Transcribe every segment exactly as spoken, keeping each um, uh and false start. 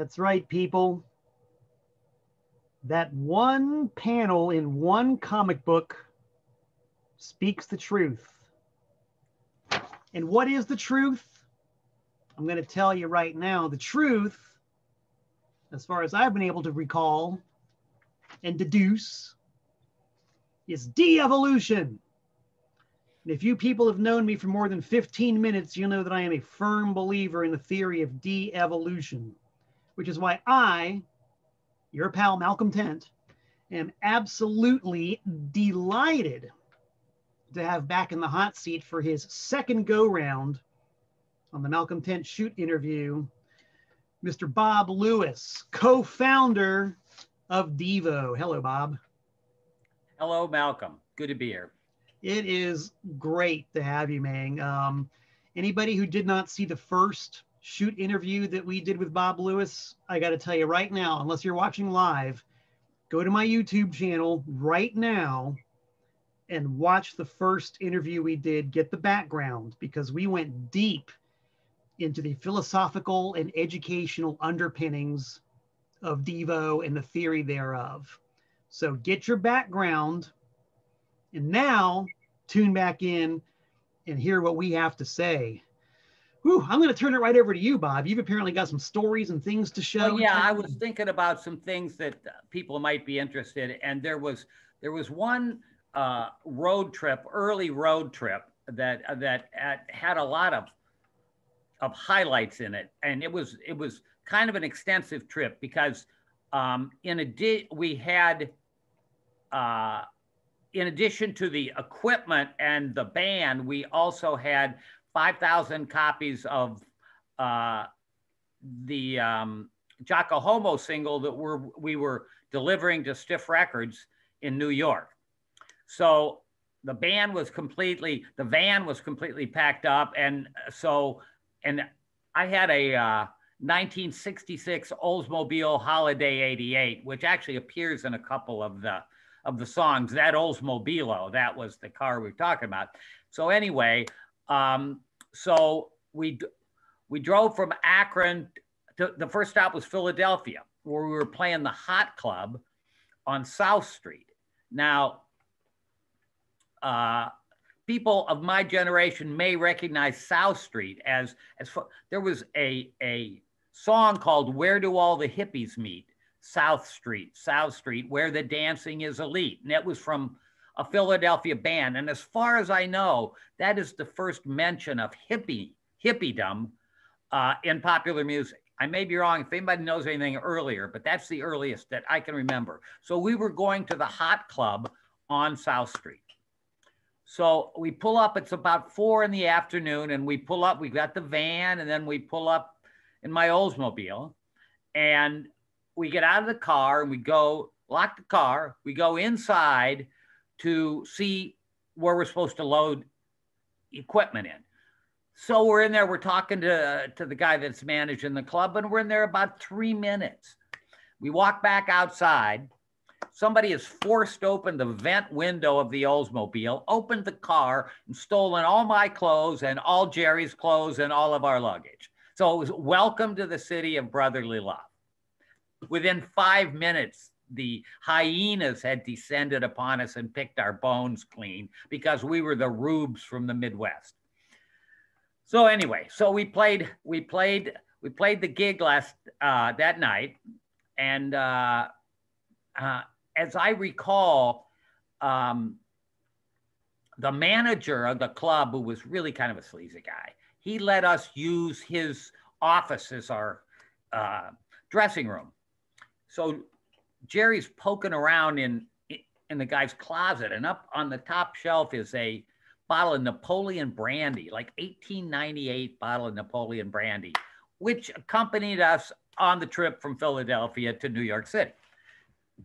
That's right, people. That one panel in one comic book speaks the truth. And what is the truth? I'm going to tell you right now. The truth, as far as I've been able to recall and deduce, is de-evolution. And if you people have known me for more than fifteen minutes, you'll know that I am a firm believer in the theory of de-evolution, which is why I, your pal Malcolm Tent, am absolutely delighted to have back in the hot seat for his second go-round on the Malcolm Tent Shoot interview, Mister Bob Lewis, co-founder of Devo. Hello, Bob. Hello, Malcolm. Good to be here. It is great to have you, man. Um, anybody who did not see the first shoot interview that we did with Bob Lewis, I got to tell you right now, unless you're watching live, go to my YouTube channel right now and watch the first interview we did. Get the background, because we went deep into the philosophical and educational underpinnings of Devo and the theory thereof. So get your background and now tune back in and hear what we have to say. Whew, I'm going to turn it right over to you, Bob. You've apparently got some stories and things to show. Well, yeah, I was thinking about some things that people might be interested in. And there was there was one uh, road trip, early road trip, that that had a lot of of highlights in it, and it was it was kind of an extensive trip because um, in a we had. Uh, In addition to the equipment and the band, we also had five thousand copies of uh, the um, Jocko Homo single that we're, we were delivering to Stiff Records in New York. So the band was completely, the van was completely packed up. And so, and I had a uh, nineteen sixty-six Oldsmobile Holiday eighty-eight, which actually appears in a couple of the of the songs, that Oldsmobile, that was the car we were talking about. So anyway, um, so we we drove from Akron, to, the first stop was Philadelphia, where we were playing the Hot Club on South Street. Now, uh, people of my generation may recognize South Street as, as there was a, a song called Where Do All the Hippies Meet? South Street, South Street, where the dancing is elite. And that was from a Philadelphia band. And as far as I know, that is the first mention of hippie, hippiedom uh, in popular music. I may be wrong if anybody knows anything earlier, but that's the earliest that I can remember. So we were going to the Hot Club on South Street. So we pull up, it's about four in the afternoon, and we pull up, we got the van, and then we pull up in my Oldsmobile, and we get out of the car and we go lock the car. We go inside to see where we're supposed to load equipment in. So we're in there, we're talking to, to the guy that's managing the club, and we're in there about three minutes. We walk back outside. Somebody has forced open the vent window of the Oldsmobile, opened the car, and stolen all my clothes and all Jerry's clothes and all of our luggage. So it was welcome to the city of brotherly love. Within five minutes, the hyenas had descended upon us and picked our bones clean because we were the rubes from the Midwest. So anyway, so we played, we played, we played the gig last uh, that night, and uh, uh, as I recall, um, the manager of the club, who was really kind of a sleazy guy, he let us use his office as our uh, dressing room. So Jerry's poking around in, in the guy's closet, and up on the top shelf is a bottle of Napoleon brandy, like eighteen ninety-eight bottle of Napoleon brandy, which accompanied us on the trip from Philadelphia to New York City.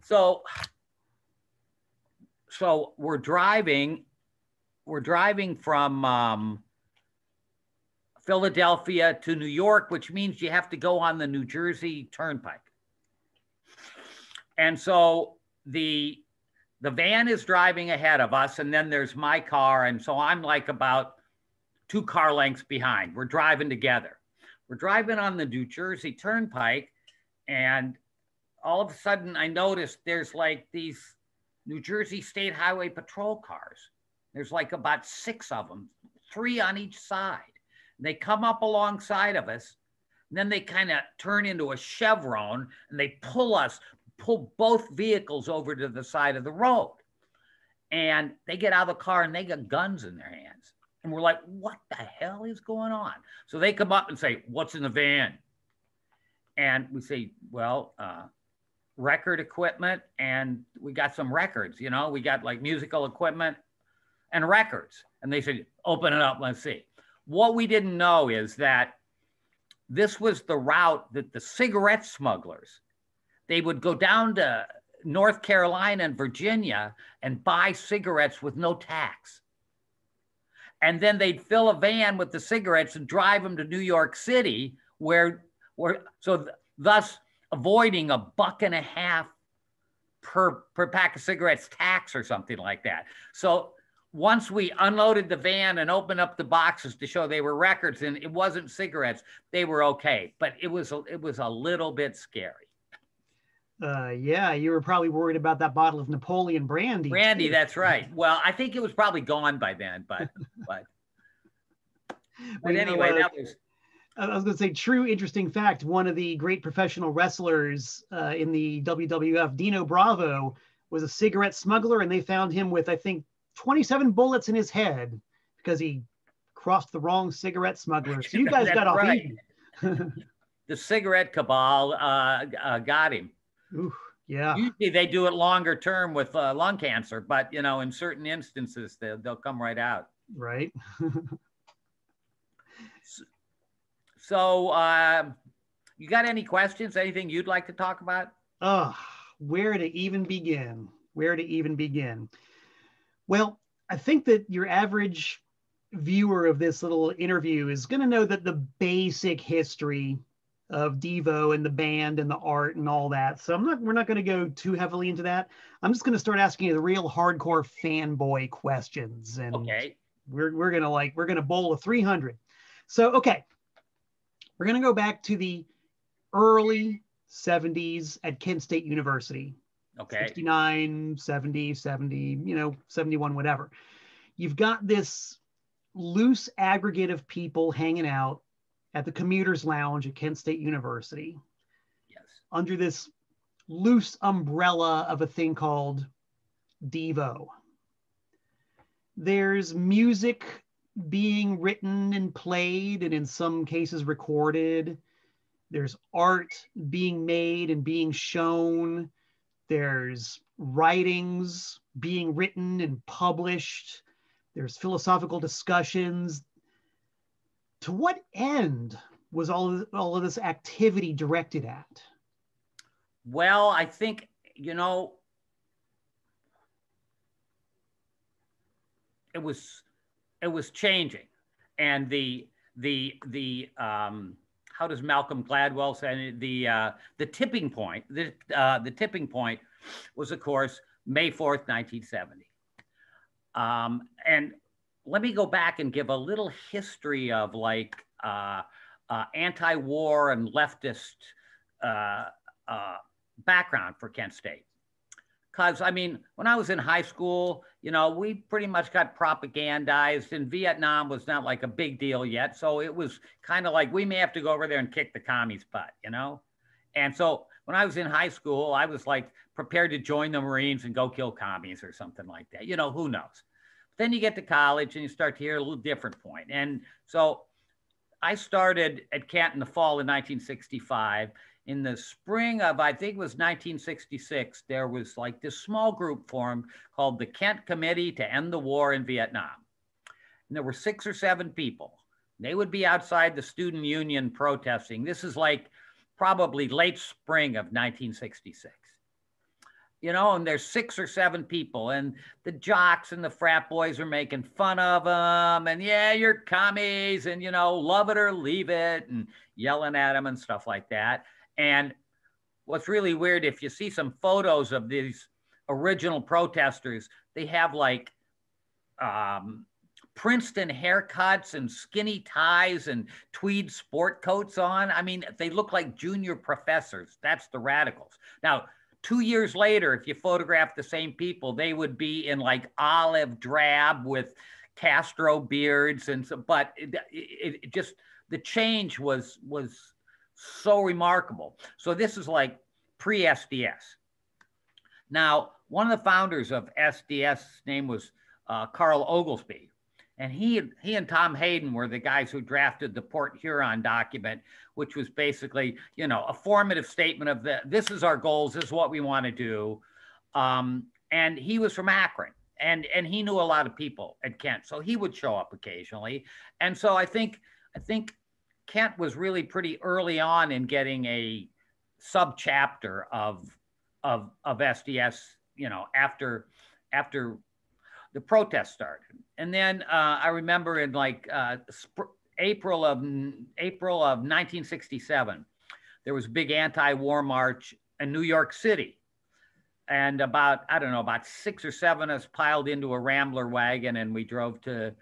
So, so we're driving, we're driving from um, Philadelphia to New York, which means you have to go on the New Jersey Turnpike. And so the, the van is driving ahead of us, and then there's my car. And so I'm like about two car lengths behind. We're driving together. We're driving on the New Jersey Turnpike, And all of a sudden I noticed there's like these New Jersey State Highway Patrol cars. There's like about six of them, three on each side. They come up alongside of us, and then they kind of turn into a chevron, and they pull us, pull both vehicles over to the side of the road. And they get out of the car and they got guns in their hands. And we're like, what the hell is going on? So they come up and say, what's in the van? And we say, well, uh, record equipment, and we got some records, you know, we got like musical equipment and records. And they said, open it up, let's see. What we didn't know is that this was the route that the cigarette smugglers, they would go down to North Carolina and Virginia and buy cigarettes with no tax. And then they'd fill a van with the cigarettes and drive them to New York City, where, where so th- thus avoiding a buck and a half per, per pack of cigarettes tax or something like that. So once we unloaded the van and opened up the boxes to show they were records, and it wasn't cigarettes, they were okay. But it was a, it was a little bit scary. Uh, yeah, you were probably worried about that bottle of Napoleon brandy. Brandy, that's right. Well, I think it was probably gone by then, but but, but well, anyway, know, uh, that was... I was going to say, true interesting fact, one of the great professional wrestlers uh, in the W W F, Dino Bravo, was a cigarette smuggler, and they found him with, I think, twenty-seven bullets in his head because he crossed the wrong cigarette smuggler. So you guys got off right. easy. The cigarette cabal uh, uh, got him. Ooh, yeah. Usually they do it longer term with uh, lung cancer, but you know, in certain instances, they'll, they'll come right out. Right. so so uh, you got any questions? Anything you'd like to talk about? Oh, where to even begin? Where to even begin? Well, I think that your average viewer of this little interview is going to know that the basic history of Devo and the band and the art and all that. So I'm not, we're not going to go too heavily into that. I'm just going to start asking you the real hardcore fanboy questions. And okay. we're, we're going to like, we're going to bowl a three hundred. So, okay. We're going to go back to the early seventies at Kent State University. Okay. sixty-nine, seventy, seventy, you know, seventy-one, whatever. You've got this loose aggregate of people hanging out at the Commuters Lounge at Kent State University. Yes. Under this loose umbrella of a thing called Devo. There's music being written and played, and in some cases recorded. There's art being made and being shown. There's writings being written and published. There's philosophical discussions. To what end was all of, all of this activity directed at? Well, I think, you know, it was it was changing. And the, the, the um, how does Malcolm Gladwell say it? The uh, the tipping point? The uh, the tipping point was, of course, May fourth, nineteen seventy. Um, and let me go back and give a little history of like uh, uh, anti-war and leftist uh, uh, background for Kent State. Because I mean, when I was in high school, you know, we pretty much got propagandized, and Vietnam was not like a big deal yet. So it was kind of like, we may have to go over there and kick the commies' butt, you know? And so when I was in high school, I was like prepared to join the Marines and go kill commies or something like that. You know, who knows? Then you get to college and you start to hear a little different point. And so I started at Kent in the fall of nineteen sixty-five. In the spring of, I think it was nineteen sixty-six, there was like this small group formed called the Kent Committee to End the War in Vietnam. And there were six or seven people. They would be outside the student union protesting. This is like probably late spring of nineteen sixty-six. You know, and there's six or seven people, and the jocks and the frat boys are making fun of them, and yeah, you're commies, and you know, love it or leave it, and yelling at them and stuff like that. And what's really weird, if you see some photos of these original protesters, they have like um, Princeton haircuts and skinny ties and tweed sport coats on. I mean, they look like junior professors. That's the radicals. Now, two years later, if you photograph the same people, they would be in like olive drab with Castro beards and so, but it, it, it just, the change was, was so remarkable. So this is like pre-S D S. Now, one of the founders of S D S, his name was uh, Carl Oglesby. And he, he and Tom Hayden were the guys who drafted the Port Huron document, which was basically, you know, a formative statement of the, this is our goals, this is what we want to do. Um, and he was from Akron, and, and he knew a lot of people at Kent. So he would show up occasionally. And so I think, I think Kent was really pretty early on in getting a subchapter of, of, of S D S, you know, after, after the protests started. And then uh, I remember in like uh, April of April of nineteen sixty-seven, there was a big anti-war march in New York City, and about I don't know about six or seven of us piled into a Rambler wagon, and we drove to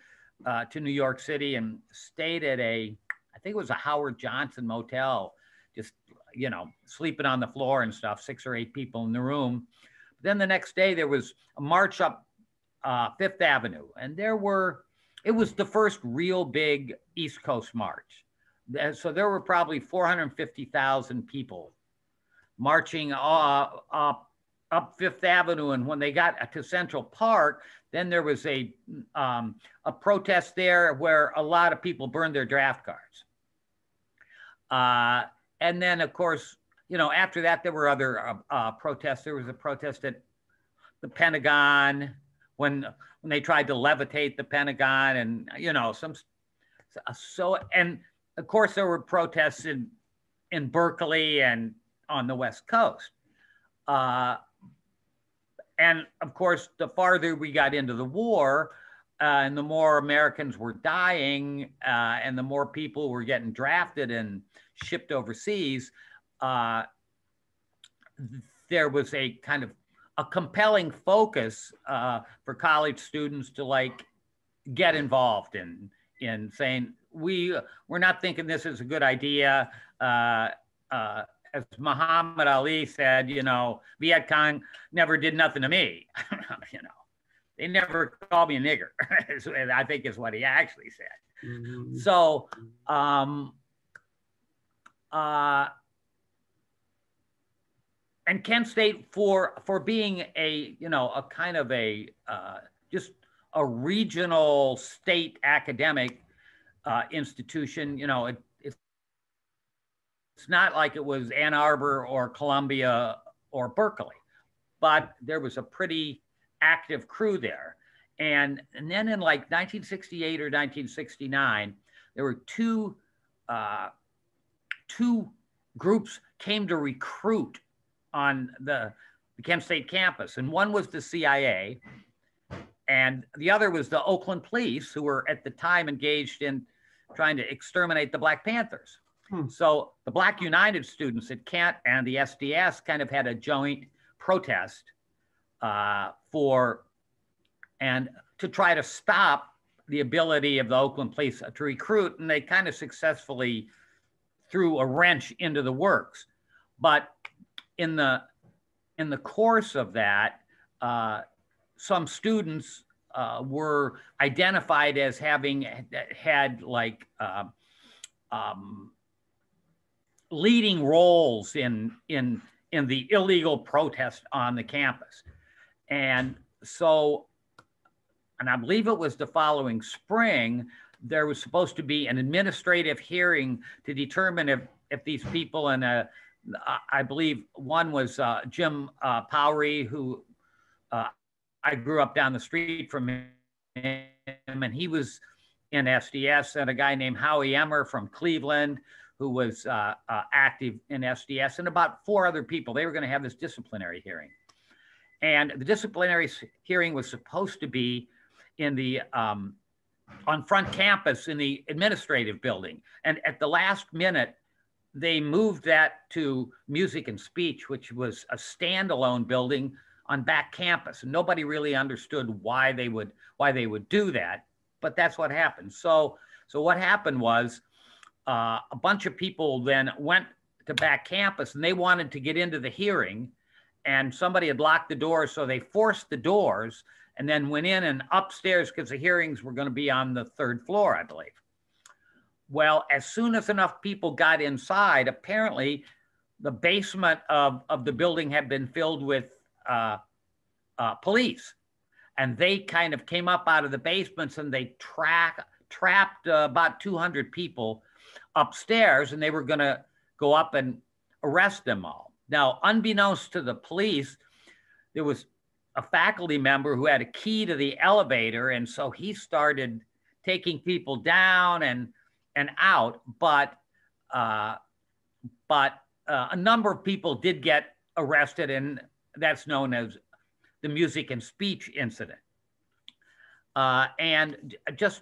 uh, to New York City and stayed at a I think it was a Howard Johnson motel, just you know sleeping on the floor and stuff, six or eight people in the room. But then the next day there was a march up Uh, Fifth Avenue. And there were, it was the first real big East Coast march. And so there were probably four hundred fifty thousand people marching uh, up, up Fifth Avenue. And when they got to Central Park, then there was a, um, a protest there where a lot of people burned their draft cards. Uh, and then of course, you know, after that, there were other uh, uh, protests. There was a protest at the Pentagon, when when they tried to levitate the Pentagon and, you know, some, so, and of course there were protests in, in Berkeley and on the West Coast. Uh, and of course, the farther we got into the war uh, and the more Americans were dying uh, and the more people were getting drafted and shipped overseas, uh, there was a kind of a compelling focus uh, for college students to like get involved in in saying we we're not thinking this is a good idea. Uh, uh, as Muhammad Ali said, you know, Viet Cong never did nothing to me. you know, they never called me a nigger. I think is what he actually said. Mm-hmm. So, um, uh. And Kent State for for being a you know a kind of a uh, just a regional state academic uh, institution, you know it, it it's not like it was Ann Arbor or Columbia or Berkeley, but there was a pretty active crew there. And and then in like nineteen sixty-eight or nineteen sixty-nine, there were two uh, two groups came to recruit on the, the Kent State campus. And one was the C I A and the other was the Oakland police, who were at the time engaged in trying to exterminate the Black Panthers. Hmm. So the Black United students at Kent and the S D S kind of had a joint protest uh, for, and to try to stop the ability of the Oakland police to recruit. And they kind of successfully threw a wrench into the works. But in the in the course of that, uh, some students uh, were identified as having had like uh, um, leading roles in in in the illegal protest on the campus, and so, and I believe it was the following spring, there was supposed to be an administrative hearing to determine if if these people in a I believe one was uh, Jim uh, Powery, who uh, I grew up down the street from him, and he was in S D S, and a guy named Howie Emmer from Cleveland, who was uh, uh, active in S D S, and about four other people. They were going to have this disciplinary hearing. And the disciplinary hearing was supposed to be in the, um, on front campus in the administrative building. And at the last minute, they moved that to Music and Speech, which was a standalone building on back campus. And nobody really understood why they would why they would do that. but that's what happened. So, so what happened was uh, a bunch of people then went to back campus and they wanted to get into the hearing, and somebody had locked the doors. So they forced the doors and then went in and upstairs, because the hearings were going to be on the third floor, I believe. Well, as soon as enough people got inside, apparently the basement of, of the building had been filled with uh, uh, police. And they kind of came up out of the basements and they track, trapped uh, about two hundred people upstairs, and they were going to go up and arrest them all. Now, unbeknownst to the police, there was a faculty member who had a key to the elevator. And so he started taking people down and, and out, but, uh, but uh, a number of people did get arrested, and that's known as the Music and Speech incident. Uh, and just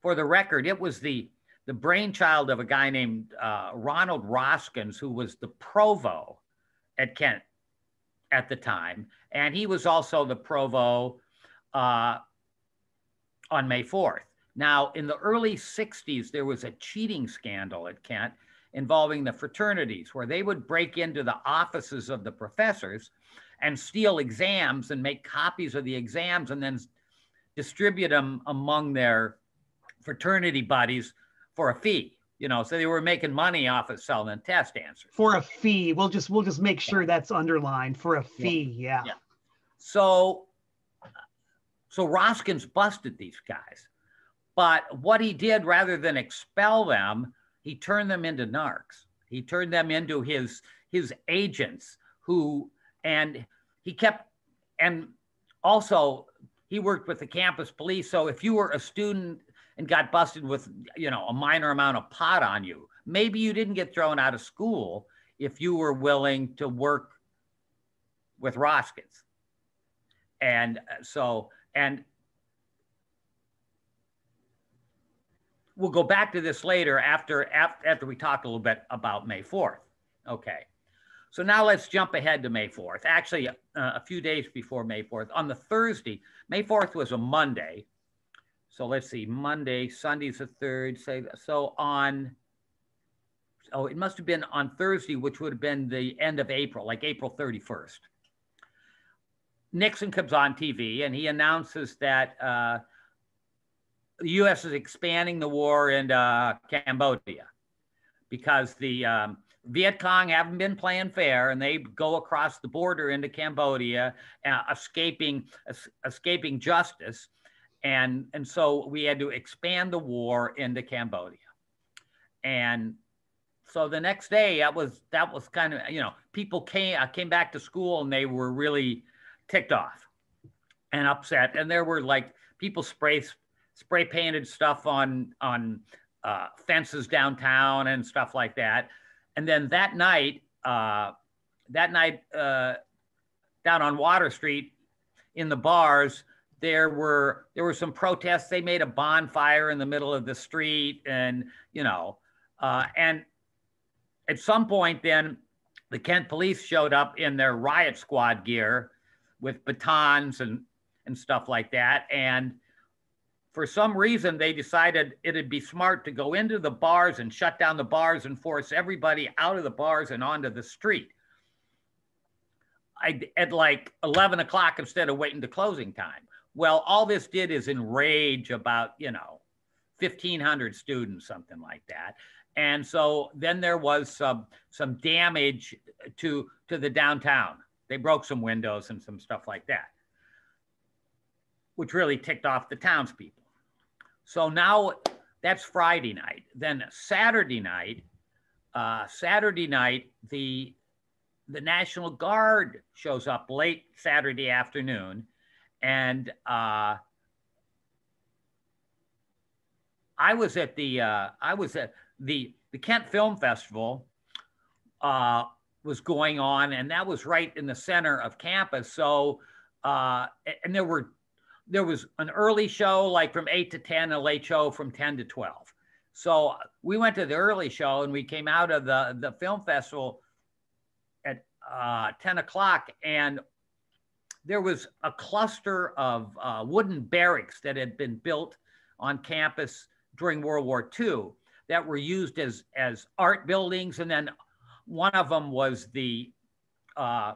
for the record, it was the, the brainchild of a guy named uh, Ronald Roskins, who was the provost at Kent at the time. And he was also the provost uh, on May fourth. Now, in the early sixties, there was a cheating scandal at Kent involving the fraternities, where they would break into the offices of the professors and steal exams and make copies of the exams and then distribute them among their fraternity buddies for a fee. You know, so they were making money off of selling test answers. For a fee. We'll just we'll just make sure that's underlined, for a fee. Yeah. yeah. So, so Roskins busted these guys. But what he did, rather than expel them, he turned them into narcs. He turned them into his his agents who, and he kept, and also he worked with the campus police. So if you were a student and got busted with, you know, a minor amount of pot on you, maybe you didn't get thrown out of school if you were willing to work with Roskins. And so, and we'll go back to this later after, after we talk a little bit about May fourth. Okay, so now let's jump ahead to May fourth. Actually, uh, a few days before May fourth, on the Thursday, May fourth was a Monday. So let's see, Monday, Sunday's the third, say, so on, oh, it must have been on Thursday, which would have been the end of April, like April thirty-first. Nixon comes on T V and he announces that uh, the U S is expanding the war into uh, Cambodia, because the um, Viet Cong haven't been playing fair, and they go across the border into Cambodia, uh, escaping, uh, escaping justice. And, and so we had to expand the war into Cambodia. And so the next day, that was, that was kind of, you know, people came, uh, came back to school and they were really ticked off and upset. And there were like people spray, spray painted stuff on, on uh, fences downtown and stuff like that. And then that night, uh, that night uh, down on Water Street in the bars, There were there were some protests. They made a bonfire in the middle of the street, and you know, uh, and at some point, then the Kent police showed up in their riot squad gear, with batons and and stuff like that. And for some reason, they decided it'd be smart to go into the bars and shut down the bars and force everybody out of the bars and onto the street. I, at like eleven o'clock instead of waiting to closing time. Well, all this did is enrage about, you know, fifteen hundred students, something like that. And so then there was some, some damage to, to the downtown. They broke some windows and some stuff like that, which really ticked off the townspeople. So now that's Friday night. Then Saturday night, uh, Saturday night, the, the National Guard shows up late Saturday afternoon. And uh, I was at the uh, I was at the the Kent Film Festival uh, was going on, and that was right in the center of campus. So uh, and there were there was an early show like from eight to ten, a late show from ten to twelve. So we went to the early show, and we came out of the the film festival at uh, ten o'clock, and there was a cluster of uh, wooden barracks that had been built on campus during World War Two that were used as, as art buildings. And then one of them was the uh,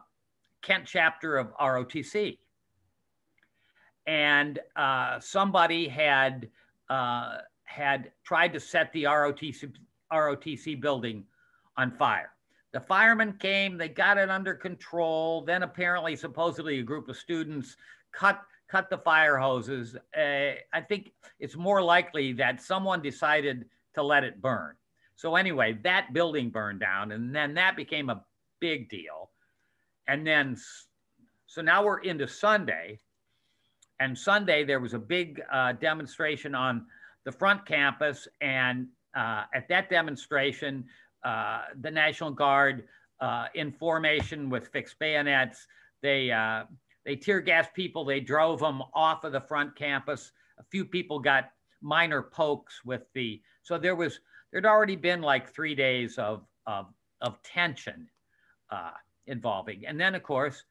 Kent chapter of R O T C. And uh, somebody had uh, had tried to set the R O T C, R O T C building on fire. The firemen came, they got it under control. Then apparently, supposedly a group of students cut, cut the fire hoses. Uh, I think it's more likely that someone decided to let it burn. So anyway, that building burned down, and then that became a big deal. And then, so now we're into Sunday. And Sunday, there was a big uh, demonstration on the front campus. And uh, at that demonstration, uh, the National Guard, uh, in formation with fixed bayonets, they, uh, they tear gassed people. They drove them off of the front campus. A few people got minor pokes with the, so there was, there'd already been like three days of, of, of tension uh, involving. And then, of course,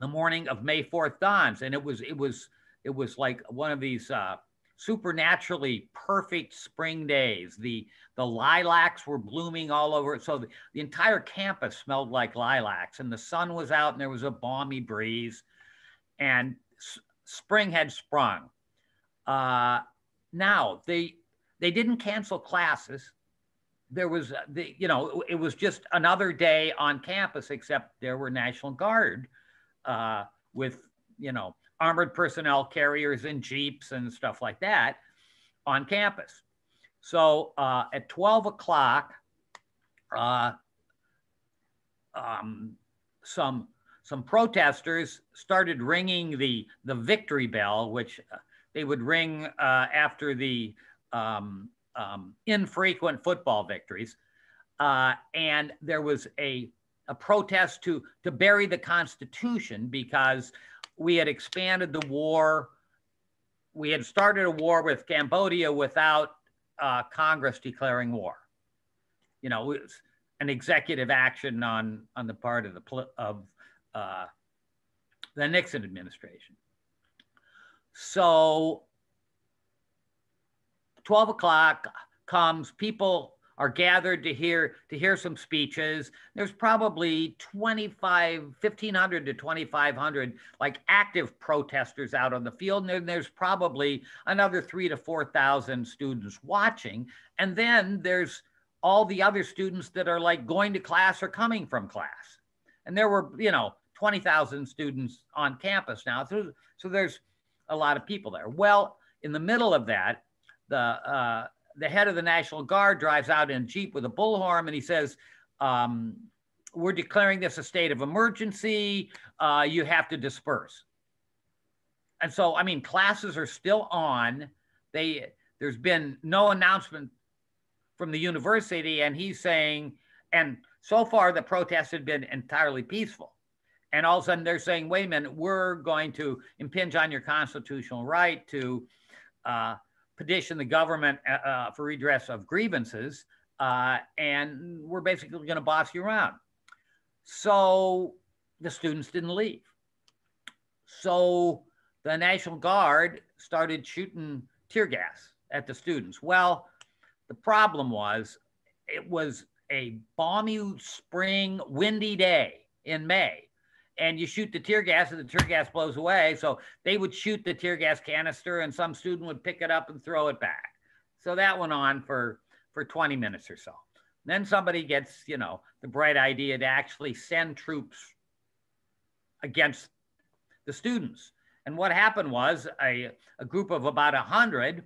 the morning of May fourth dawns, and it was it was it was like one of these uh, supernaturally perfect spring days. The the lilacs were blooming all over, so the, the entire campus smelled like lilacs, and the sun was out, and there was a balmy breeze, and spring had sprung. Uh, now they they didn't cancel classes. There was the you know it was just another day on campus, except there were National Guard. Uh, with, you know, armored personnel carriers and Jeeps and stuff like that on campus. So uh, at twelve o'clock, uh, um, some, some protesters started ringing the, the victory bell, which they would ring uh, after the um, um, infrequent football victories. Uh, and there was a a protest to, to bury the Constitution because we had expanded the war. We had started a war with Cambodia without uh, Congress declaring war. You know, it was an executive action on, on the part of the, of, uh, the Nixon administration. So twelve o'clock comes, people are gathered to hear to hear some speeches. There's probably fifteen hundred to twenty-five hundred like active protesters out on the field. And then there's probably another three to four thousand students watching. And then there's all the other students that are like going to class or coming from class. And there were, you know, twenty thousand students on campus now. So, so there's a lot of people there. Well, in the middle of that, the, uh, the head of the National Guard drives out in a Jeep with a bullhorn, and he says, um, we're declaring this a state of emergency. Uh, you have to disperse. And so, I mean, classes are still on. They, there's been no announcement from the university, and he's saying, and so far the protests had been entirely peaceful. And all of a sudden they're saying, wait a minute, we're going to impinge on your constitutional right to uh, petition the government uh, for redress of grievances, uh, and we're basically going to boss you around. So the students didn't leave. So the National Guard started shooting tear gas at the students. Well, the problem was it was a balmy spring, windy day in May, and you shoot the tear gas and the tear gas blows away. So they would shoot the tear gas canister and some student would pick it up and throw it back. So that went on for, for twenty minutes or so. And then somebody gets, you know, the bright idea to actually send troops against the students. And what happened was a, a group of about a hundred,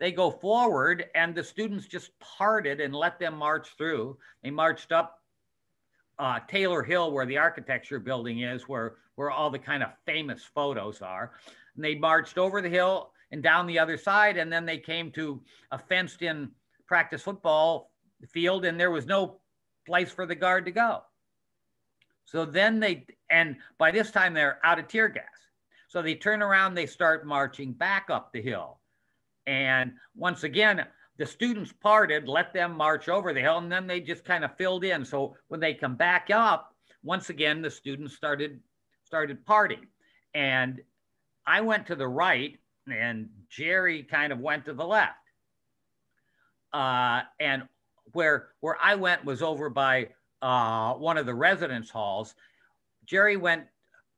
they go forward and the students just parted and let them march through. They marched up Uh, Taylor Hill, where the architecture building is, where, where all the kind of famous photos are. And they marched over the hill and down the other side, and then they came to a fenced-in practice football field, and there was no place for the guard to go. So then they, and by this time they're out of tear gas. So they turn around, they start marching back up the hill. And once again, the students parted, let them march over the hill, and then they just kind of filled in. So when they come back up, once again, the students started, started partying. And I went to the right and Jerry kind of went to the left. Uh, and where, where I went was over by uh, one of the residence halls. Jerry went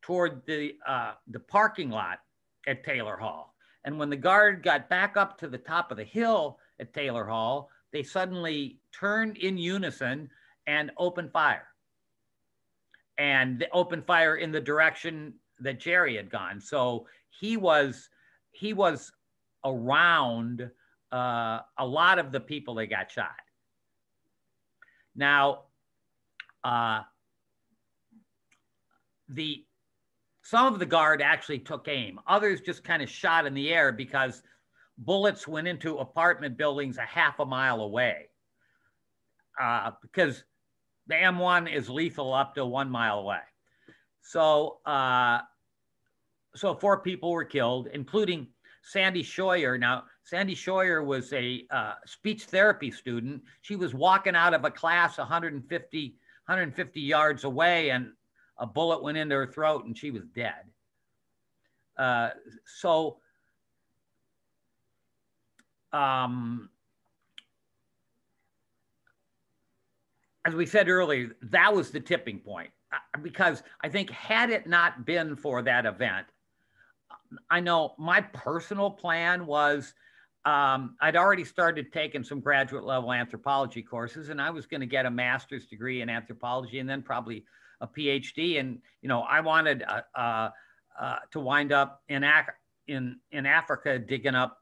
toward the, uh, the parking lot at Taylor Hall. And when the guard got back up to the top of the hill at Taylor Hall, they suddenly turned in unison and opened fire. And they opened fire in the direction that Jerry had gone. So he was, he was around uh, a lot of the people that got shot. Now, uh, the some of the guard actually took aim. Others just kind of shot in the air because bullets went into apartment buildings a half a mile away. Uh, because the M one is lethal up to one mile away. So, uh, so four people were killed, including Sandy Scheuer. Now, Sandy Scheuer was a uh, speech therapy student. She was walking out of a class one hundred fifty, one hundred fifty yards away, and a bullet went into her throat and she was dead. Uh, so, um, as we said earlier, that was the tipping point, because I think had it not been for that event, I know my personal plan was um, I'd already started taking some graduate level anthropology courses, and I was going to get a master's degree in anthropology and then probably a PhD. And, you know, I wanted uh, uh, uh, to wind up in, Ac in, in Africa digging up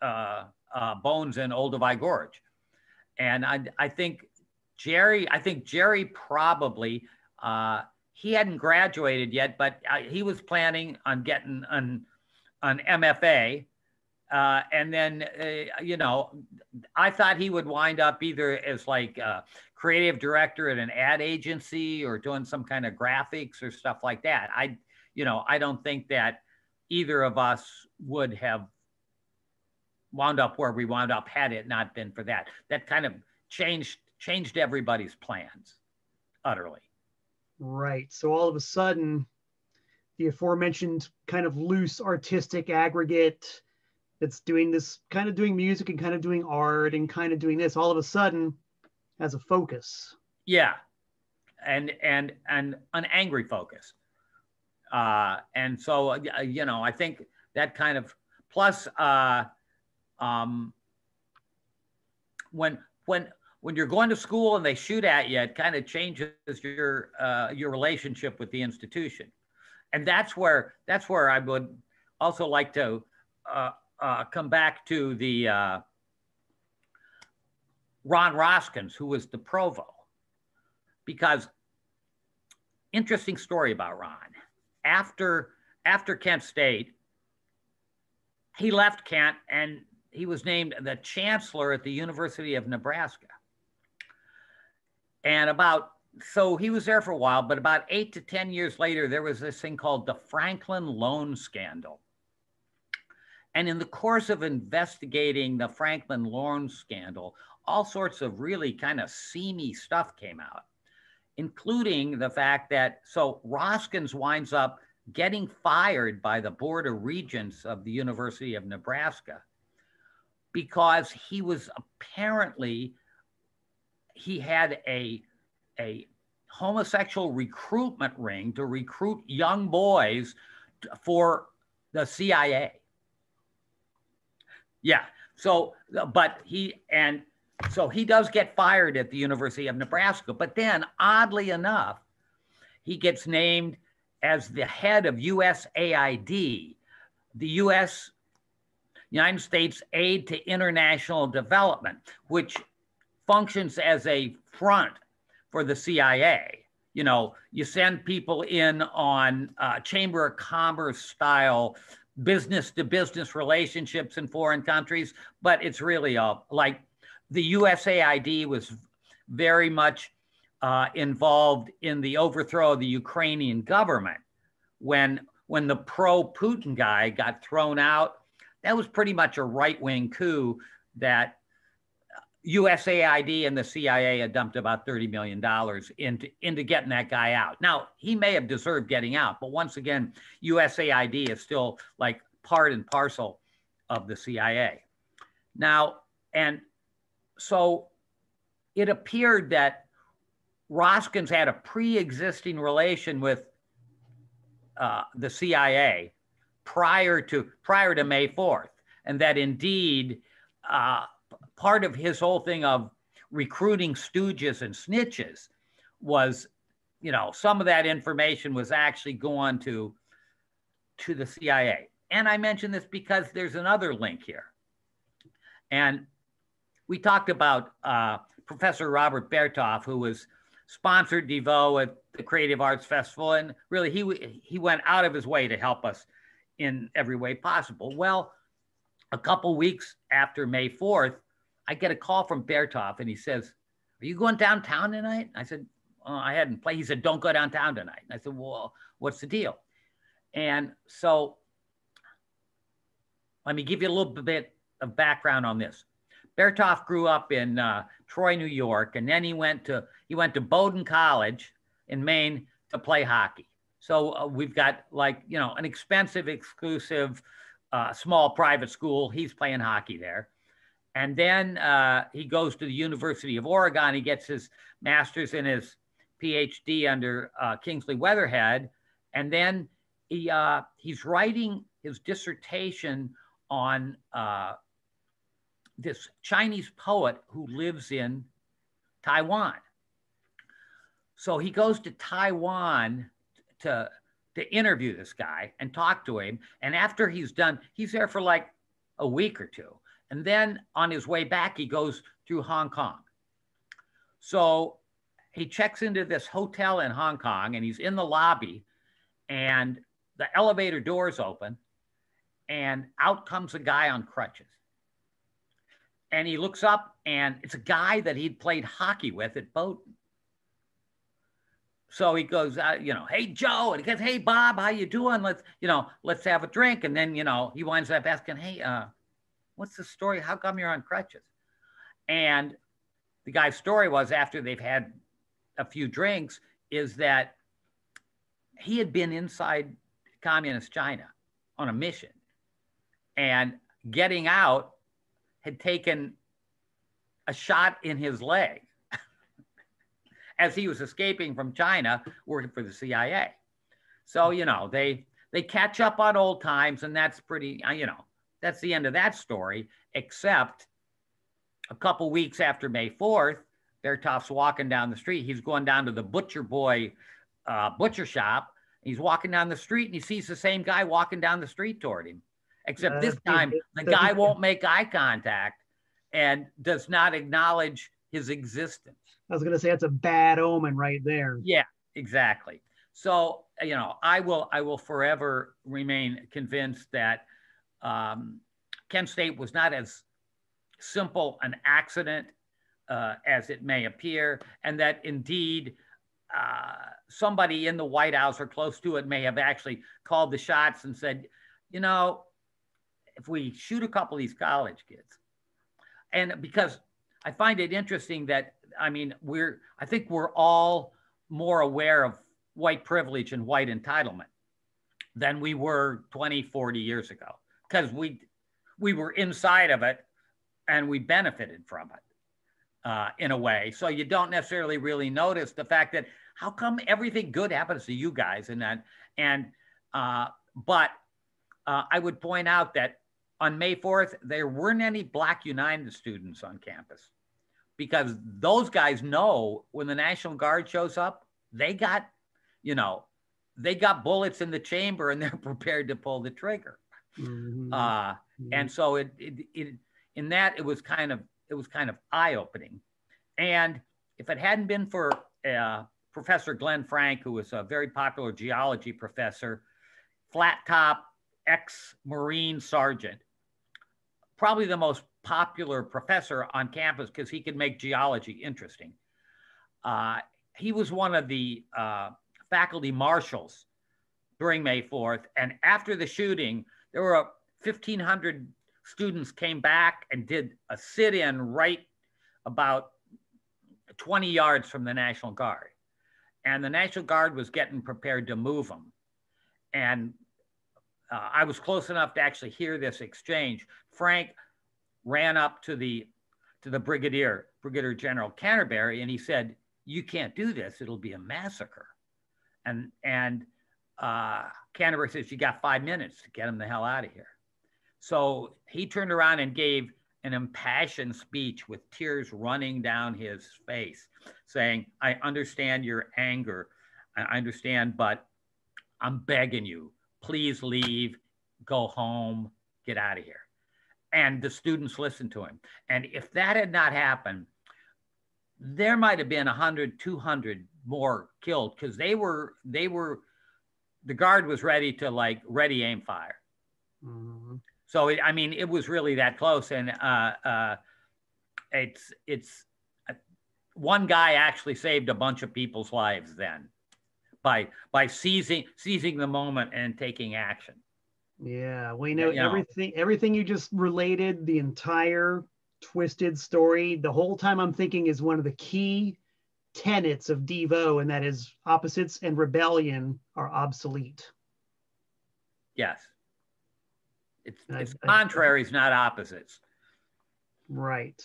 uh, uh, bones in Olduvai Gorge. And I, I think Jerry, I think Jerry probably, uh, he hadn't graduated yet, but uh, he was planning on getting an, an M F A. Uh, and then, uh, you know, I thought he would wind up either as like a creative director at an ad agency or doing some kind of graphics or stuff like that. I, you know, I don't think that either of us would have wound up where we wound up had it not been for that. That kind of changed changed everybody's plans utterly. Right. So all of a sudden, the aforementioned kind of loose artistic aggregate that's doing this, kind of doing music and kind of doing art and kind of doing this, all of a sudden has a focus. Yeah. And, and, and an angry focus. Uh, and so, uh, you know, I think that kind of, plus uh, um, when, when, when you're going to school and they shoot at you, it kind of changes your uh, your relationship with the institution, and that's where that's where I would also like to uh, uh, come back to the uh, Ron Roskins, who was the provost, because interesting story about Ron. After after Kent State, he left Kent and he was named the chancellor at the University of Nebraska. And about, so he was there for a while, but about eight to ten years later, there was this thing called the Franklin Loan Scandal. And in the course of investigating the Franklin Loan Scandal, all sorts of really kind of seamy stuff came out, including the fact that, so Roskins winds up getting fired by the Board of Regents of the University of Nebraska because he was apparently he had a, a homosexual recruitment ring to recruit young boys for the C I A. Yeah, so, but he, and so he does get fired at the University of Nebraska, but then oddly enough, he gets named as the head of U S A I D, the U S United States Aid to International Development, which functions as a front for the C I A. You know, you send people in on uh, Chamber of Commerce style business to business relationships in foreign countries, but it's really a, like the U S A I D was very much uh, involved in the overthrow of the Ukrainian government. When, when the pro-Putin guy got thrown out, that was pretty much a right-wing coup that U S A I D and the C I A had dumped about thirty million dollars into, into getting that guy out. Now, he may have deserved getting out, but once again, U S A I D is still like part and parcel of the C I A. Now, and so it appeared that Roskins had a pre-existing relation with uh, the C I A prior to, prior to May fourth, and that indeed uh, part of his whole thing of recruiting stooges and snitches was, you know, some of that information was actually going to, to the C I A. And I mention this because there's another link here. And we talked about uh, Professor Robert Bertholf, who was sponsored Devo at the Creative Arts Festival. And really, he, he went out of his way to help us in every way possible. Well, a couple weeks after May fourth, I get a call from Bertholf, and he says, "Are you going downtown tonight?" I said, "Oh, I hadn't played." He said, "Don't go downtown tonight." And I said, "Well, what's the deal?" And so let me give you a little bit of background on this. Bertholf grew up in uh, Troy, New York, and then he went to he went to Bowdoin College in Maine to play hockey. So uh, we've got, like, you know, an expensive, exclusive, uh, small private school. He's playing hockey there. And then uh, he goes to the University of Oregon. He gets his master's and his PhD under uh, Kingsley Weatherhead. And then he uh, he's writing his dissertation on uh, this Chinese poet who lives in Taiwan. So he goes to Taiwan to, to interview this guy and talk to him. And after he's done, he's there for like a week or two. And then on his way back, he goes through Hong Kong. So he checks into this hotel in Hong Kong, and he's in the lobby, and the elevator doors open, and out comes a guy on crutches. And he looks up, and it's a guy that he'd played hockey with at Bowdoin. So he goes, uh, you know, "Hey, Joe," and he goes, "Hey, Bob, how you doing? Let's, you know, let's have a drink." And then, you know, he winds up asking, "Hey, uh, what's the story? How come you're on crutches?" And the guy's story was, after they've had a few drinks, is that he had been inside communist China on a mission, and getting out had taken a shot in his leg as he was escaping from China working for the C I A. So, you know, they, they catch up on old times, and that's pretty, you know, that's the end of that story, except a couple weeks after May fourth, Bertolf's walking down the street. He's going down to the butcher boy, uh, butcher shop. He's walking down the street, and he sees the same guy walking down the street toward him, except this time the guy won't make eye contact and does not acknowledge his existence. I was going to say, that's a bad omen right there. Yeah, exactly. So, you know, I will, I will forever remain convinced that Um, Kent State was not as simple an accident uh, as it may appear, and that indeed uh, somebody in the White House or close to it may have actually called the shots and said, you know, if we shoot a couple of these college kids. And because I find it interesting that, I mean, we're, I think we're all more aware of white privilege and white entitlement than we were twenty, forty years ago, because we we were inside of it and we benefited from it uh, in a way. So you don't necessarily really notice the fact that how come everything good happens to you guys? And that, and uh, but uh, I would point out that on May fourth, there weren't any Black United students on campus, because those guys know when the National Guard shows up, they got, you know, they got bullets in the chamber and they're prepared to pull the trigger. Mm-hmm. Uh, and so it, it, it, in that, it was kind of, it was kind of eye-opening. And if it hadn't been for uh, Professor Glenn Frank, who was a very popular geology professor, flat top, ex-Marine sergeant, probably the most popular professor on campus because he could make geology interesting. Uh, he was one of the uh, faculty marshals during May fourth. And after the shooting, there were fifteen hundred students came back and did a sit-in right about twenty yards from the National Guard. And the National Guard was getting prepared to move them. And uh, I was close enough to actually hear this exchange. Frank ran up to the to the brigadier, Brigadier General Canterbury, and he said, "You can't do this. It'll be a massacre." And and uh, Canterbury says, "You got five minutes to get him the hell out of here." So he turned around and gave an impassioned speech with tears running down his face, saying, "I understand your anger. I understand, but I'm begging you, please leave, go home, get out of here." And the students listened to him. And if that had not happened, there might have been a hundred, two hundred more killed, because they were, they were, the guard was ready to like, ready, aim, fire. Mm-hmm. So, it, I mean, it was really that close. And uh, uh, it's, it's uh, one guy actually saved a bunch of people's lives then by, by seizing, seizing the moment and taking action. Yeah, we know, you know everything, everything you just related, the entire twisted story, the whole time I'm thinking is one of the key tenets of Devo, and that is opposites and rebellion are obsolete. Yes. It's, it's I, I, contraries, not opposites. Right,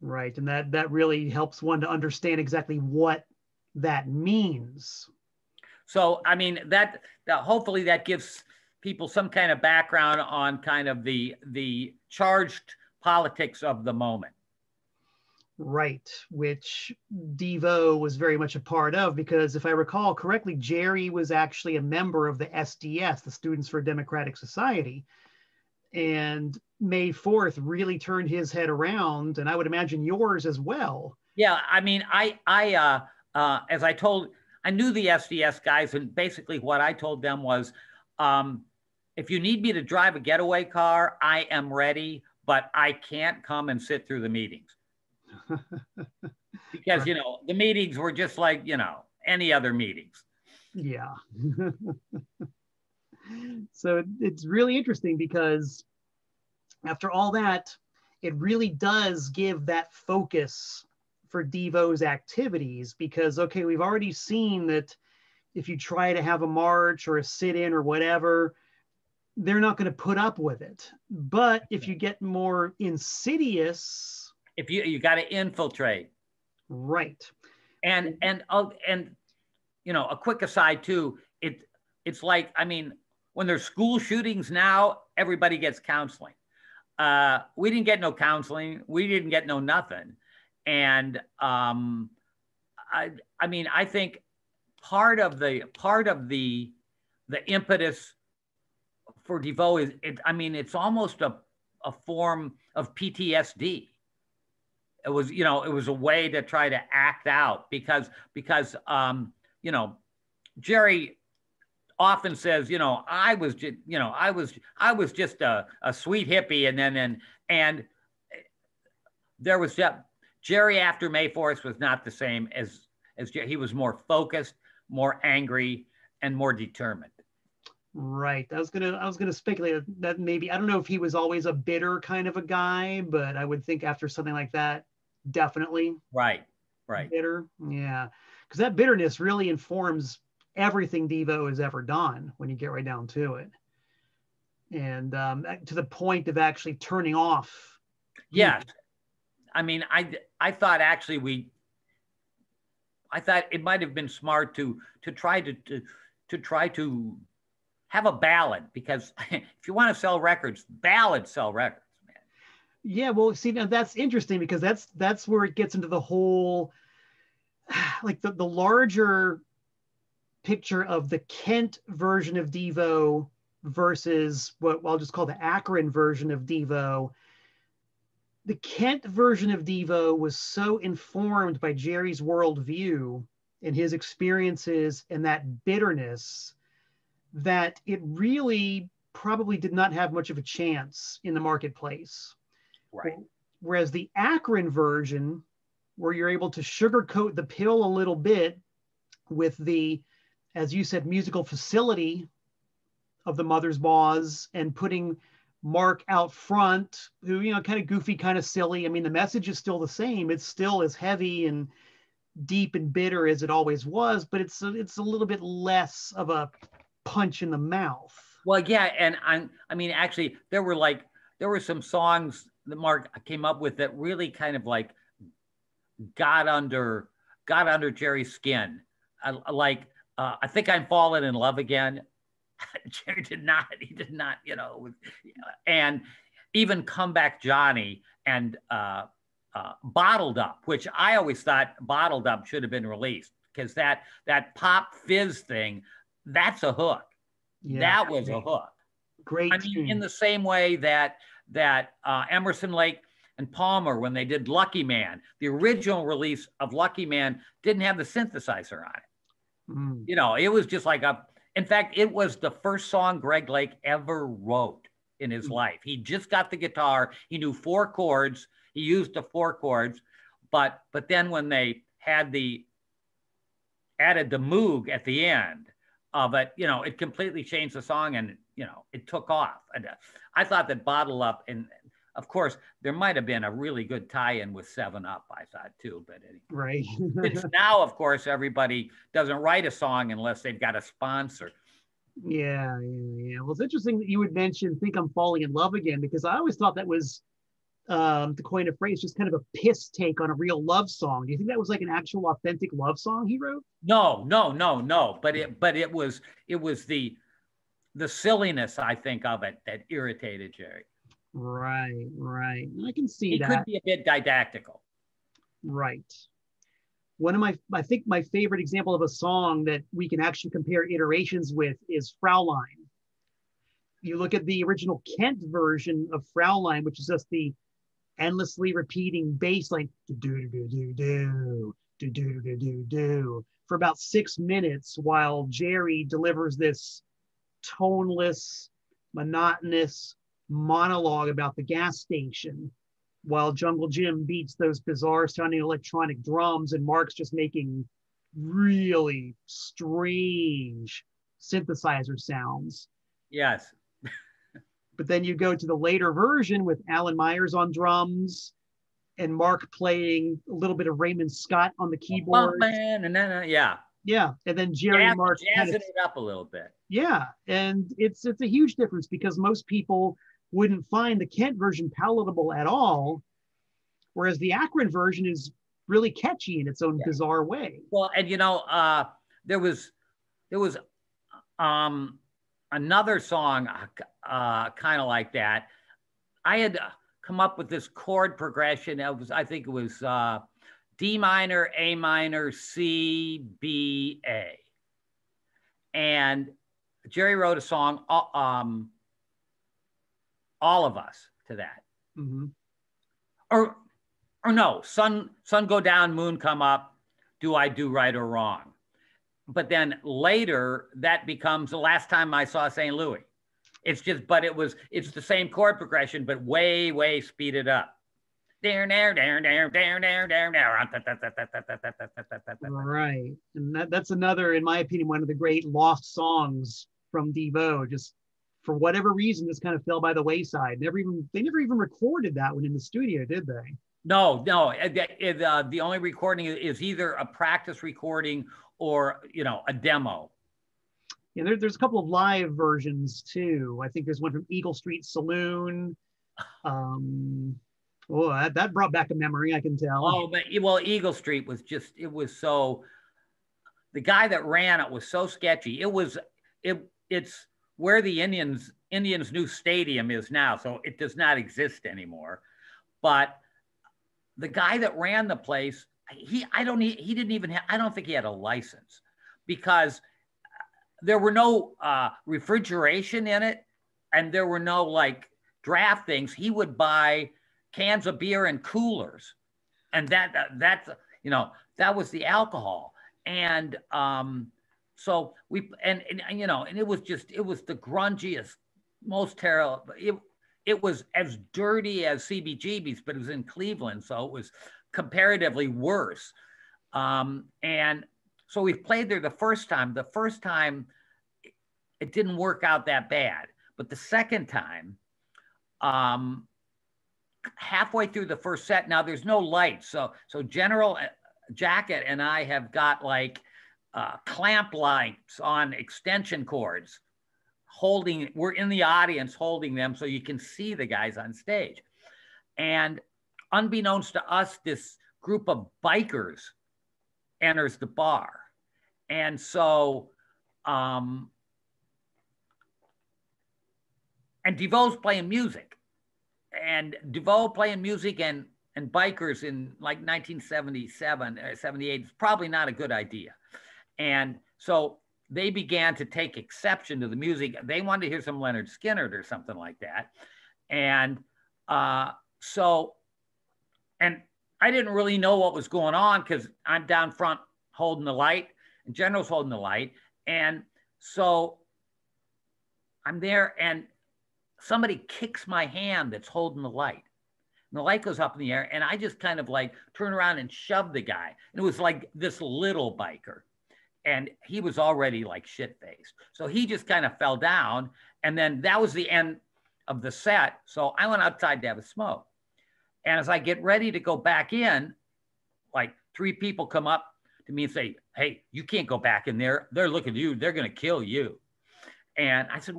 right. And that, that really helps one to understand exactly what that means. So, I mean, that, that hopefully that gives people some kind of background on kind of the, the charged politics of the moment. Right, which Devo was very much a part of, because if I recall correctly, Jerry was actually a member of the S D S, the Students for Democratic Society. And May fourth really turned his head around, and I would imagine yours as well. Yeah, I mean, I, I uh, uh, as I told, I knew the S D S guys, and basically what I told them was, um, if you need me to drive a getaway car, I am ready, but I can't come and sit through the meetings. Because, you know, the meetings were just like, you know, any other meetings. Yeah. So it's really interesting, because after all that, it really does give that focus for Devo's activities, because, okay, we've already seen that if you try to have a march or a sit-in or whatever, they're not going to put up with it. But if you get more insidious, if you you got to infiltrate, right? And and and you know, a quick aside too, it it's like, I mean, when there's school shootings now, everybody gets counseling. Uh, we didn't get no counseling. We didn't get no nothing. And um, I, I mean, I think part of the part of the the impetus for Devo is, it, I mean, it's almost a a form of P T S D. It was, you know, it was a way to try to act out, because because um, you know, Jerry often says, you know, I was just, you know, I was, I was just a, a sweet hippie. And then, and, and there was that Jerry after May fourth was not the same as, as Jerry. He was more focused, more angry, and more determined. Right. I was going to, I was going to speculate that maybe, I don't know if he was always a bitter kind of a guy, but I would think after something like that, definitely. Right. Right. Bitter. Yeah. 'Cause that bitterness really informs everything Devo has ever done when you get right down to it. And um, to the point of actually turning off. Yes. I mean, I, I thought actually we, I thought it might've been smart to, to try to, to, to try to have a ballad, because if you want to sell records, ballads sell records, man. Yeah. Well, see, now that's interesting, because that's, that's where it gets into the whole, like the, the larger picture of the Kent version of Devo versus what I'll just call the Akron version of Devo. The Kent version of Devo was so informed by Jerry's worldview and his experiences and that bitterness that it really probably did not have much of a chance in the marketplace. Right. Whereas the Akron version, where you're able to sugarcoat the pill a little bit with the, as you said, musical facility of the Mothersbaughs, and putting Mark out front, who, you know, kind of goofy, kind of silly. I mean, the message is still the same. It's still as heavy and deep and bitter as it always was, but it's a, it's a little bit less of a punch in the mouth. Well, yeah, and I, I mean, actually, there were like there were some songs that Mark came up with that really kind of like got under got under Jerry's skin. I, like uh, I think I'm falling in love again. Jerry did not. He did not. You know, and even Comeback Johnny and uh, uh, Bottled Up, which I always thought Bottled Up should have been released because that that pop fizz thing, that's a hook. Yeah, that was a hook. Great. I mean, tune. In the same way that that uh, Emerson, Lake and Palmer, when they did Lucky Man, the original release of Lucky Man didn't have the synthesizer on it. Mm. You know, it was just like a. In fact, it was the first song Greg Lake ever wrote in his mm. life. He just got the guitar. He knew four chords. He used the four chords, but but then when they had the added the Moog at the end. Uh, but, you know, it completely changed the song and, you know, it took off. And uh, I thought that Bottle Up, and of course, there might have been a really good tie-in with seven up, I thought, too. But anyway. Right. It's now, of course, everybody doesn't write a song unless they've got a sponsor. Yeah, yeah, yeah. Well, it's interesting that you would mention Think I'm Falling in Love Again, because I always thought that was, um, to coin a phrase, just kind of a piss take on a real love song. Do you think that was like an actual authentic love song he wrote? No, no, no, no. But it, but it was, it was the, the silliness I think of it that irritated Jerry. Right, right. I can see it that. It could be a bit didactical. Right. One of my, I think my favorite example of a song that we can actually compare iterations with is Fraulein. You look at the original Kent version of Fraulein, which is just the endlessly repeating bass line, do do do do do do do do do, for about six minutes, while Jerry delivers this toneless, monotonous monologue about the gas station, while Jungle Jim beats those bizarre sounding electronic drums, and Mark's just making really strange synthesizer sounds. Yes. But then you go to the later version with Alan Myers on drums and Mark playing a little bit of Raymond Scott on the keyboard. Oh, man, and then, uh, yeah. Yeah. And then Jerry and Mark jazzing it up a little bit. Yeah. And it's it's a huge difference because most people wouldn't find the Kent version palatable at all, whereas the Akron version is really catchy in its own yeah. bizarre way. Well, and you know, uh, there was, there was, um, another song uh, kind of like that. I had come up with this chord progression. It was, I think it was uh, D minor, A minor, C, B, A. And Jerry wrote a song, um, All of Us, to that. Mm-hmm. Or or no, sun, sun Go Down, Moon Come Up, Do I Do Right or Wrong? But then later that becomes The Last Time I Saw Saint Louis. It's just, but it was, it's the same chord progression, but way, way speeded up. Right, and that, that's another, in my opinion, one of the great lost songs from Devo. Just for whatever reason, this kind of fell by the wayside. Never even, they never even recorded that one in the studio, did they? No, no, it, it, uh, the only recording is either a practice recording or, you know, a demo. Yeah, there, there's a couple of live versions too. I think there's one from Eagle Street Saloon. Um, oh, that, that brought back a memory, I can tell. Oh, but, well, Eagle Street was just, it was so, the guy that ran it was so sketchy. It was, it it's where the Indians, Indians' new stadium is now, so it does not exist anymore. But the guy that ran the place, He, I don't, he, he didn't even have, I don't think he had a license because there were no uh, refrigeration in it and there were no like draft things. He would buy cans of beer and coolers. And that, uh, that's, you know, that was the alcohol. And um, so we, and, and, and, you know, and it was just, it was the grungiest, most terrible. It, it was as dirty as C B G B's, but it was in Cleveland. So it was comparatively worse. Um, and so we've played there the first time. The first time, it didn't work out that bad. But the second time, um, halfway through the first set, now there's no lights. So, so General Jacket and I have got like uh, clamp lights on extension cords holding, we're in the audience holding them so you can see the guys on stage. And unbeknownst to us, this group of bikers enters the bar. And so, um, and Devo's playing music. And Devo playing music and, and bikers in like nineteen seventy-seven, seventy-eight is probably not a good idea. And so they began to take exception to the music. They wanted to hear some Leonard Skinner or something like that. And uh, so, and I didn't really know what was going on because I'm down front holding the light, and General's holding the light. And so I'm there and somebody kicks my hand that's holding the light. And the light goes up in the air and I just kind of like turn around and shove the guy. And it was like this little biker. And he was already like shit-faced. So he just kind of fell down. And then that was the end of the set. So I went outside to have a smoke. And as I get ready to go back in, like three people come up to me and say, hey, you can't go back in there. They're looking at you. They're going to kill you. And I said,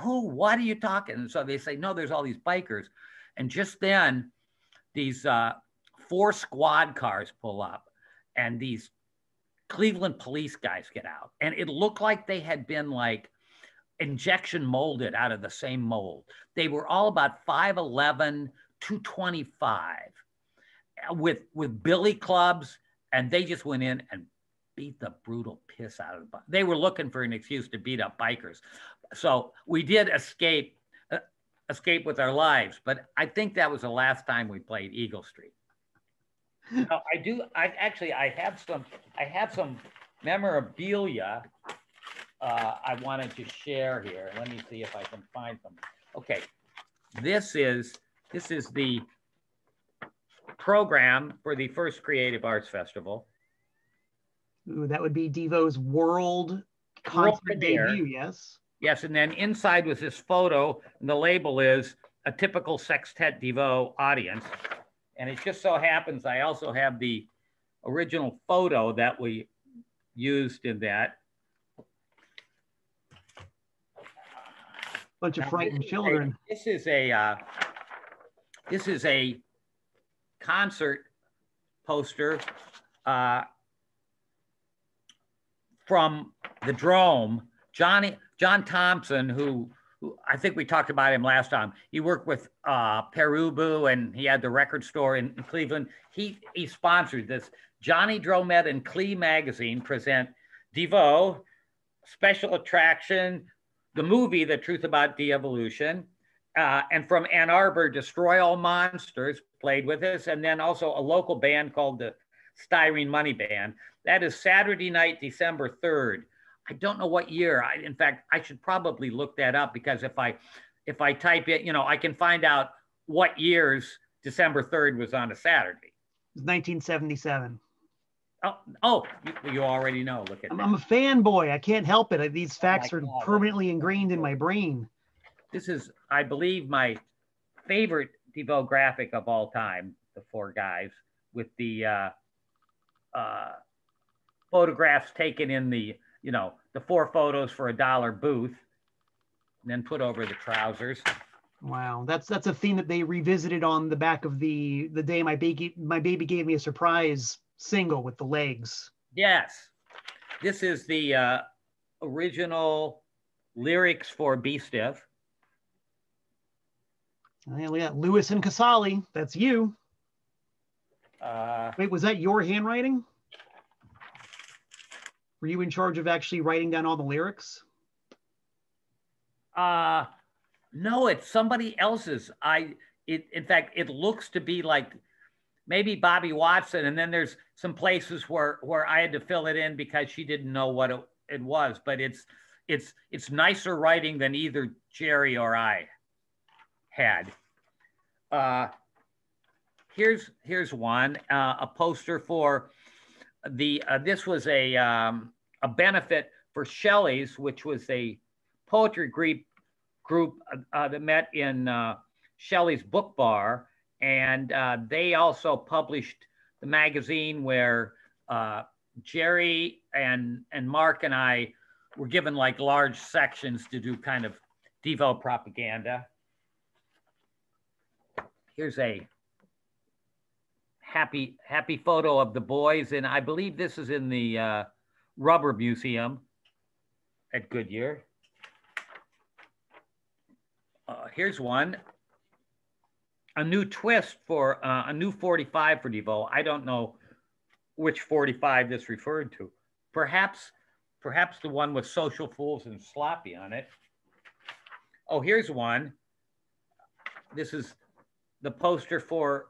who? What are you talking? And so they say, no, there's all these bikers. And just then these uh, four squad cars pull up and these Cleveland police guys get out. And it looked like they had been like injection molded out of the same mold. They were all about five eleven, two twenty-five with, with billy clubs. And they just went in and beat the brutal piss out of the bike. They were looking for an excuse to beat up bikers. So we did escape, uh, escape with our lives. But I think that was the last time we played Eagle Street. No, I do. I actually, I have some. I have some memorabilia uh, I wanted to share here. Let me see if I can find them. Okay, this is this is the program for the first Creative Arts Festival. Ooh, that would be Devo's World concert debut. Yes. Yes, and then inside was this photo, and the label is a typical sextet Devo audience. And it just so happens, I also have the original photo that we used in that. Bunch of now, frightened this children. A, this is a uh, this is a concert poster uh, from the Drome. Johnny John Thompson, who. I think we talked about him last time. He worked with uh, Perubu and he had the record store in Cleveland. He he sponsored this. Johnny Dromet and Klee Magazine present Devo, Special Attraction, the movie, The Truth About De-Evolution, uh, and from Ann Arbor, Destroy All Monsters, played with us, and then also a local band called the Styrene Money Band. That is Saturday night, December third. I don't know what year. I, in fact, I should probably look that up because if I, if I type it, you know, I can find out what years December third was on a Saturday. nineteen seventy-seven. Oh, oh, you, you already know. Look at I'm, that. I'm a fanboy. I can't help it. These facts oh are God. permanently ingrained in my brain. This is, I believe, my favorite Devo graphic of all time. The four guys with the uh, uh, photographs taken in the. You know, the four photos for a dollar booth, and then put over the trousers. Wow, that's that's a theme that they revisited on the back of the the day my baby my baby gave me a surprise single with the legs. Yes, this is the uh, original lyrics for Be Stiff. And we got Lewis and Casali. That's you. Uh, Wait, was that your handwriting? Were you in charge of actually writing down all the lyrics? Uh, no, it's somebody else's. I, it, in fact, it looks to be like maybe Bobby Watson. And then there's some places where, where I had to fill it in because she didn't know what it, it was. But it's, it's, it's nicer writing than either Jerry or I had. Uh, here's, here's one, uh, a poster for the, uh, this was a, um, a benefit for Shelley's, which was a poetry group, group uh, uh, that met in uh, Shelley's book bar. And uh, they also published the magazine where uh, Jerry and, and Mark and I were given like large sections to do kind of Devo propaganda. Here's a happy, happy photo of the boys. And I believe this is in the uh, Rubber Museum at Goodyear. Uh, here's one, a new twist for uh, a new forty-five for Devo. I don't know which forty-five this referred to. Perhaps, perhaps the one with Social Fools and Sloppy on it. Oh, here's one. This is the poster for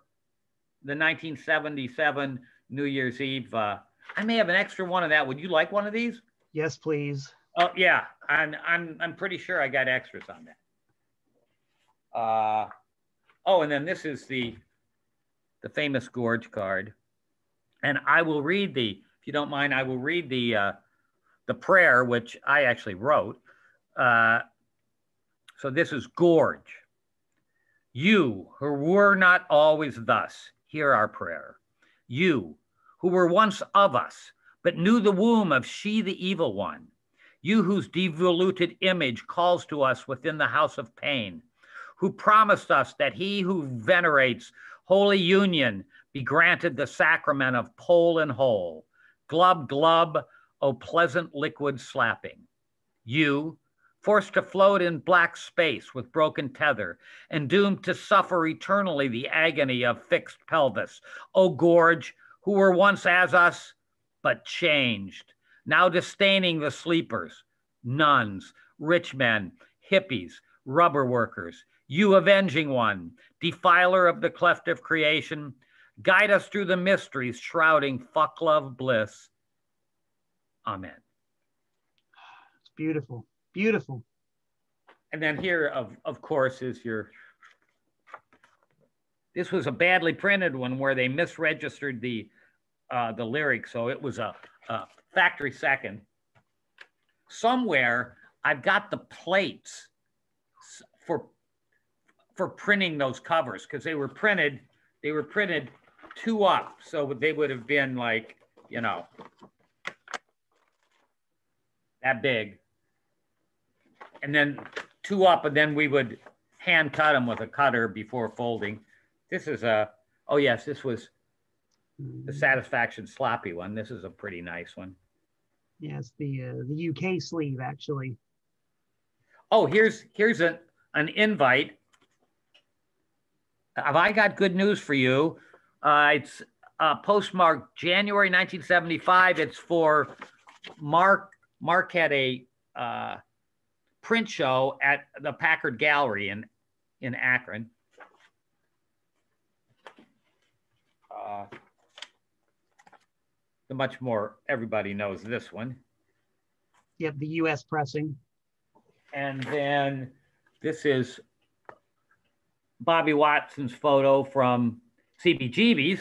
the nineteen seventy-seven New Year's Eve. Uh, I may have an extra one of that. Would you like one of these? Yes, please. Oh yeah, I'm I'm I'm pretty sure I got extras on that. Uh, oh, and then this is the, the famous gorge card. And I will read the, if you don't mind, I will read the, uh, the prayer, which I actually wrote. Uh, so this is gorge. You who were not always thus, hear our prayer. You who were once of us, but knew the womb of she the evil one. You whose devoluted image calls to us within the house of pain, who promised us that he who venerates Holy Union be granted the sacrament of pole and whole, glub, glub, O pleasant liquid slapping. You, forced to float in black space with broken tether and doomed to suffer eternally the agony of fixed pelvis, O gorge, who were once as us, but changed, now disdaining the sleepers, nuns, rich men, hippies, rubber workers, you avenging one, defiler of the cleft of creation, guide us through the mysteries shrouding fuck love bliss. Amen. It's beautiful, beautiful. And then here, of, of course, is your, this was a badly printed one where they misregistered the, uh, the lyrics, so it was a, a factory second. Somewhere, I've got the plates for for printing those covers, because they were printed, they were printed two up. So they would have been like, you know, that big. And then two up, and then we would hand cut them with a cutter before folding. This is a, oh yes, this was the Satisfaction sloppy one. This is a pretty nice one. Yes, the uh, the U K sleeve actually. Oh, here's, here's a, an invite. Have I got good news for you? Uh, it's uh, postmarked January nineteen seventy-five. It's for Mark. Mark had a uh, print show at the Packard Gallery in in Akron. Uh, the much more everybody knows this one. Yep, the U S pressing. And then this is Bobby Watson's photo from C B G B's.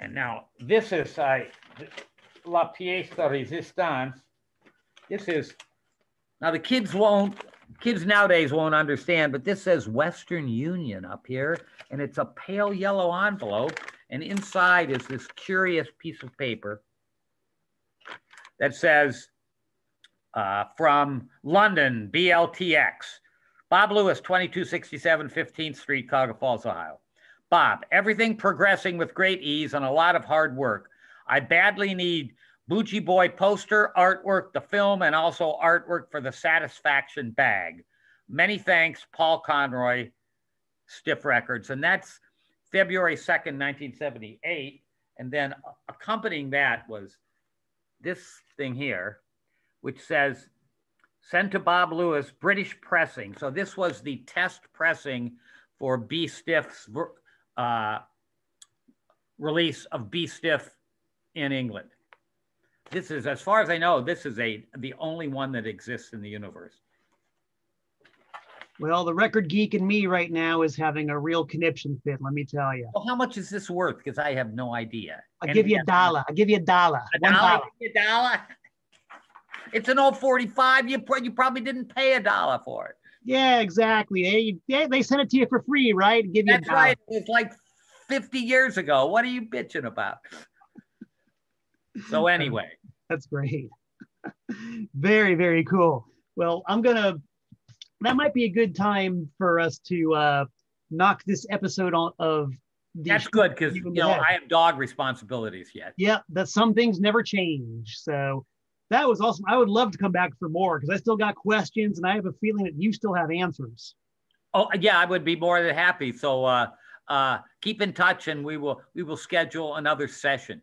And now this is uh, La Pièce de Resistance. This is, now the kids won't, kids nowadays won't understand, but this says Western Union up here, and it's a pale yellow envelope, and inside is this curious piece of paper that says, uh, from London, B L T X. Bob Lewis, twenty-two sixty-seven fifteenth Street, Cuyahoga Falls, Ohio. Bob, everything progressing with great ease and a lot of hard work. I badly need Boochie Boy poster, artwork, the film, and also artwork for the Satisfaction bag. Many thanks, Paul Conroy, Stiff Records. And that's February second, nineteen seventy-eight. And then accompanying that was this thing here, which says, sent to Bob Lewis, British pressing. So this was the test pressing for B. Stiff's uh, release of B. Stiff in England. This is, as far as I know, this is a the only one that exists in the universe. Well, the record geek in me right now is having a real conniption fit, let me tell you. Well, how much is this worth? Because I have no idea. I'll give you a dollar. I'll give you a dollar. A dollar? A dollar? It's an old forty-five. You, you probably didn't pay a dollar for it. Yeah, exactly. They, they, they sent it to you for free, right? Give you That's a right. It's like fifty years ago. What are you bitching about? So anyway. That's great. Very, very cool. Well, I'm gonna, that might be a good time for us to uh, knock this episode on of the That's good, because you know I have dog responsibilities yet. Yeah, that some things never change. So that was awesome. I would love to come back for more because I still got questions and I have a feeling that you still have answers. Oh yeah, I would be more than happy. So uh, uh, keep in touch and we will we will schedule another session.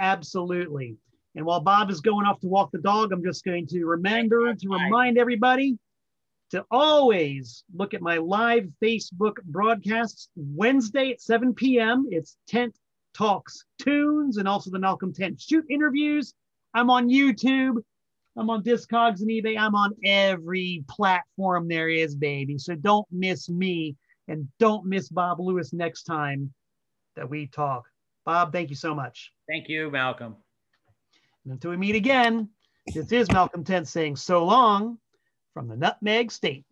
Absolutely. And while Bob is going off to walk the dog, I'm just going to remember to remind everybody to always look at my live Facebook broadcasts Wednesday at seven p m It's Tent Talks Tunes and also the Malcolm Tent Shoot interviews. I'm on YouTube. I'm on Discogs and eBay. I'm on every platform there is, baby. So don't miss me and don't miss Bob Lewis next time that we talk. Bob, thank you so much. Thank you, Malcolm. And until we meet again, this is Malcolm Tent saying so long from the Nutmeg State.